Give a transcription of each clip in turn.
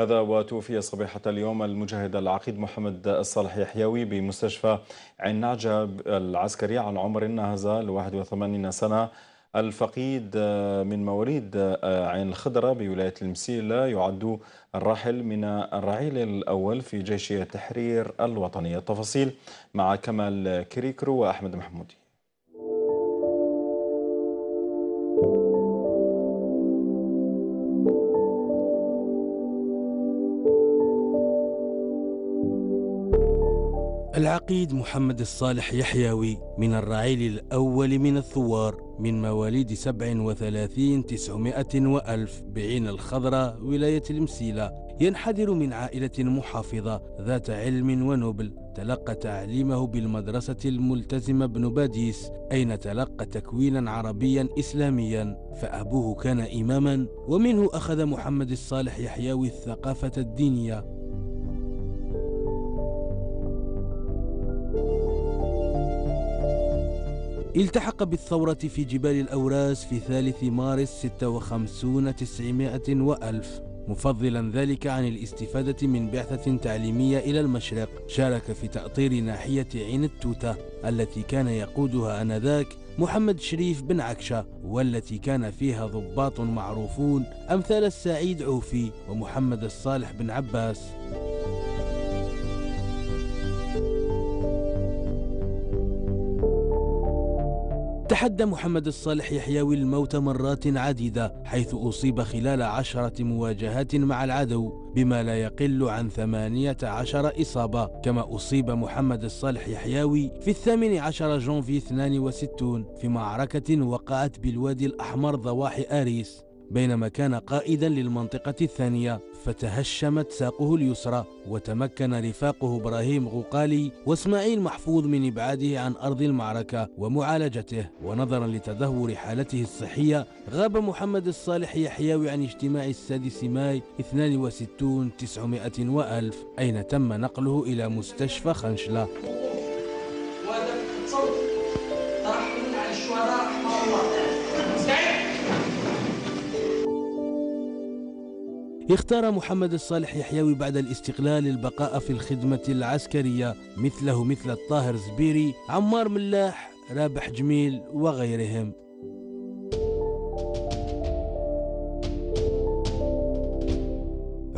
هذا وتوفي صبيحة اليوم المجاهد العقيد محمد الصالح يحياوي بمستشفى عين نعجة العسكرية عن عمر ناهز ال 81 سنة. الفقيد من مواليد عين الخضرة بولاية المسيلة، يعد الراحل من الرعيل الأول في جيش التحرير الوطني. التفاصيل مع كمال كريكرو وأحمد محمودي. العقيد محمد الصالح يحياوي من الرعيل الأول من الثوار، من مواليد 37 900 وألف بعين الخضرة ولاية المسيلة. ينحدر من عائلة محافظة ذات علم ونبل. تلقى تعليمه بالمدرسة الملتزمة بن باديس، أين تلقى تكوينا عربيا إسلاميا، فأبوه كان إماما، ومنه أخذ محمد الصالح يحياوي الثقافة الدينية. التحق بالثورة في جبال الأوراس في 3 مارس 56 900 وألف، مفضلا ذلك عن الاستفادة من بعثة تعليمية إلى المشرق. شارك في تأطير ناحية عين التوتة التي كان يقودها آنذاك محمد شريف بن عكشة، والتي كان فيها ضباط معروفون أمثال السعيد عوفي ومحمد الصالح بن عباس. تحدى محمد الصالح يحياوي الموت مرات عديدة، حيث أصيب خلال 10 مواجهات مع العدو، بما لا يقل عن 18 إصابة. كما أصيب محمد الصالح يحياوي في 18 جونفي 62 في معركة وقعت بالوادي الأحمر ضواحي آريس، بينما كان قائدا للمنطقة الثانية، فتهشمت ساقه اليسرى، وتمكن رفاقه إبراهيم غوقالي وإسماعيل محفوظ من إبعاده عن أرض المعركة ومعالجته. ونظرا لتدهور حالته الصحية، غاب محمد الصالح يحياوي عن اجتماع السادس ماي 62 900 وألف، أين تم نقله إلى مستشفى خنشلة. اختار محمد الصالح يحياوي بعد الاستقلال البقاء في الخدمة العسكرية، مثله مثل الطاهر زبيري، عمار ملاح، رابح جميل وغيرهم.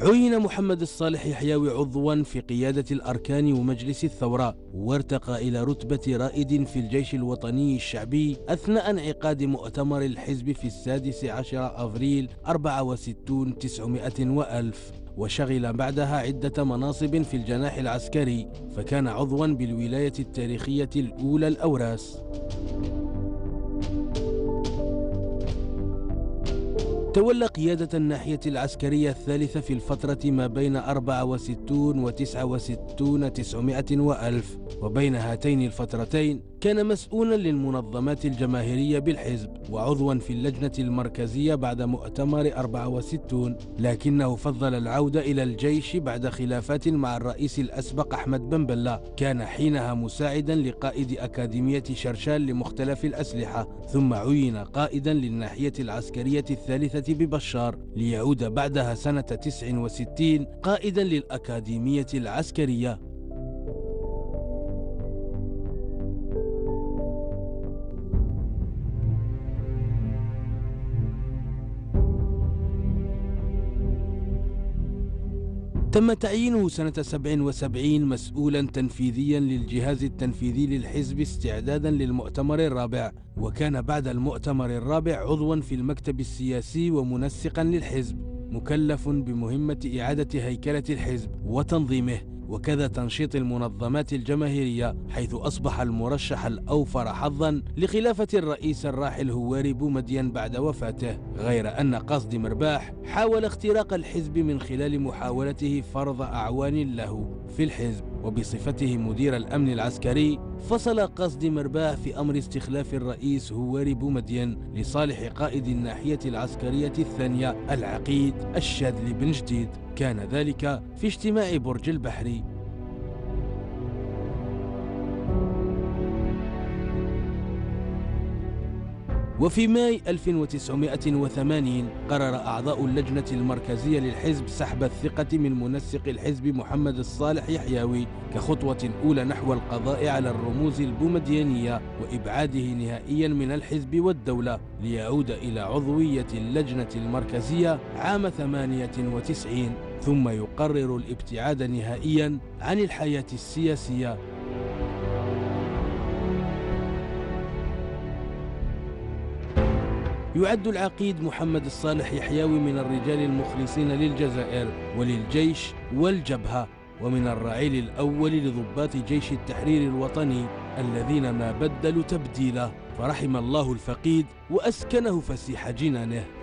عين محمد الصالح يحياوي عضوا في قيادة الأركان ومجلس الثورة، وارتقى إلى رتبة رائد في الجيش الوطني الشعبي أثناء انعقاد مؤتمر الحزب في 16 أفريل 64 900 وألف، وشغل بعدها عدة مناصب في الجناح العسكري، فكان عضوا بالولاية التاريخية الأولى الأوراس. تولى قيادة الناحية العسكرية الثالثة في الفترة ما بين 64 و 69 900 وألف، وبين هاتين الفترتين كان مسؤولا للمنظمات الجماهيرية بالحزب، وعضوا في اللجنة المركزية بعد مؤتمر 64، لكنه فضل العودة إلى الجيش بعد خلافات مع الرئيس الأسبق أحمد بنبلة، كان حينها مساعدا لقائد أكاديمية شرشال لمختلف الأسلحة، ثم عين قائدا للناحية العسكرية الثالثة ببشار، ليعود بعدها سنة 69 قائدا للأكاديمية العسكرية. تم تعيينه سنة 77 مسؤولا تنفيذيا للجهاز التنفيذي للحزب استعدادا للمؤتمر الرابع، وكان بعد المؤتمر الرابع عضوا في المكتب السياسي ومنسقا للحزب، مكلف بمهمة إعادة هيكلة الحزب وتنظيمه، وكذا تنشيط المنظمات الجماهيرية، حيث أصبح المرشح الأوفر حظا لخلافة الرئيس الراحل هواري بومدين بعد وفاته. غير أن قصد مرباح حاول اختراق الحزب من خلال محاولته فرض أعوان له في الحزب، وبصفته مدير الأمن العسكري فصل قصد مرباح في أمر استخلاف الرئيس هواري بومدين لصالح قائد الناحية العسكرية الثانية العقيد الشاذلي بن جديد، كان ذلك في اجتماع برج البحري. وفي ماي 1980 قرر أعضاء اللجنة المركزية للحزب سحب الثقة من منسق الحزب محمد الصالح يحياوي كخطوة أولى نحو القضاء على الرموز البومدينية وإبعاده نهائيا من الحزب والدولة، ليعود إلى عضوية اللجنة المركزية عام 98 ثم يقرر الابتعاد نهائيا عن الحياة السياسية. يعد العقيد محمد الصالح يحياوي من الرجال المخلصين للجزائر وللجيش والجبهة، ومن الرعيل الأول لضباط جيش التحرير الوطني الذين ما بدلوا تبديله، فرحم الله الفقيد وأسكنه فسيح جنانه.